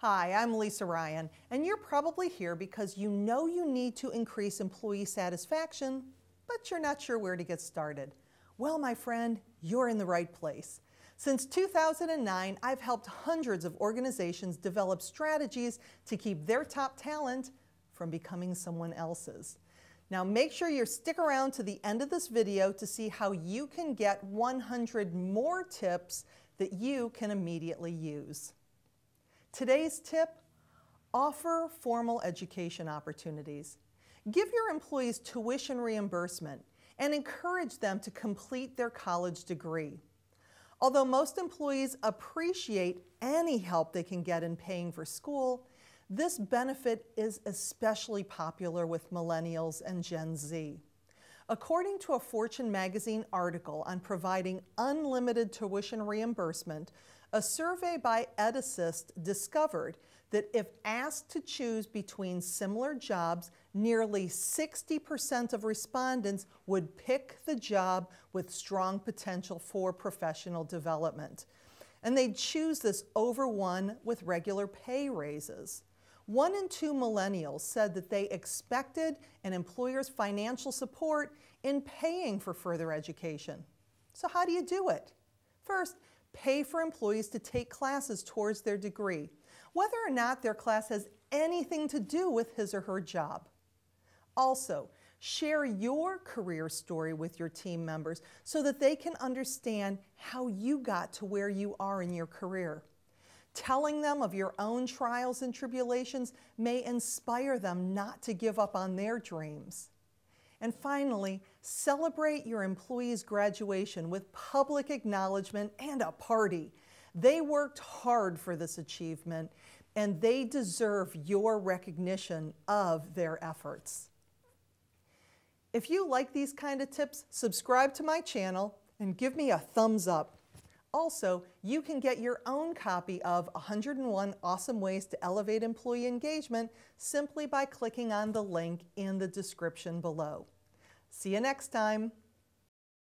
Hi, I'm Lisa Ryan, and you're probably here because you know you need to increase employee satisfaction, but you're not sure where to get started. Well, my friend, you're in the right place. Since 2009, I've helped hundreds of organizations develop strategies to keep their top talent from becoming someone else's. Now make sure you stick around to the end of this video to see how you can get 100 more tips that you can immediately use. Today's tip, offer formal education opportunities. Give your employees tuition reimbursement and encourage them to complete their college degree. Although most employees appreciate any help they can get in paying for school, this benefit is especially popular with millennials and Gen Z. According to a Fortune magazine article on providing unlimited tuition reimbursement, a survey by EdAssist discovered that if asked to choose between similar jobs, nearly 60% of respondents would pick the job with strong potential for professional development. And they'd choose this over one with regular pay raises. 1 in 2 millennials said that they expected an employer's financial support in paying for further education. So how do you do it? First, pay for employees to take classes towards their degree, whether or not their class has anything to do with his or her job. Also, share your career story with your team members so that they can understand how you got to where you are in your career. Telling them of your own trials and tribulations may inspire them not to give up on their dreams. And finally, celebrate your employees' graduation with public acknowledgement and a party. They worked hard for this achievement, and they deserve your recognition of their efforts. If you like these kind of tips, subscribe to my channel and give me a thumbs up. Also, you can get your own copy of 101 Awesome Ways to Elevate Employee Engagement simply by clicking on the link in the description below. See you next time.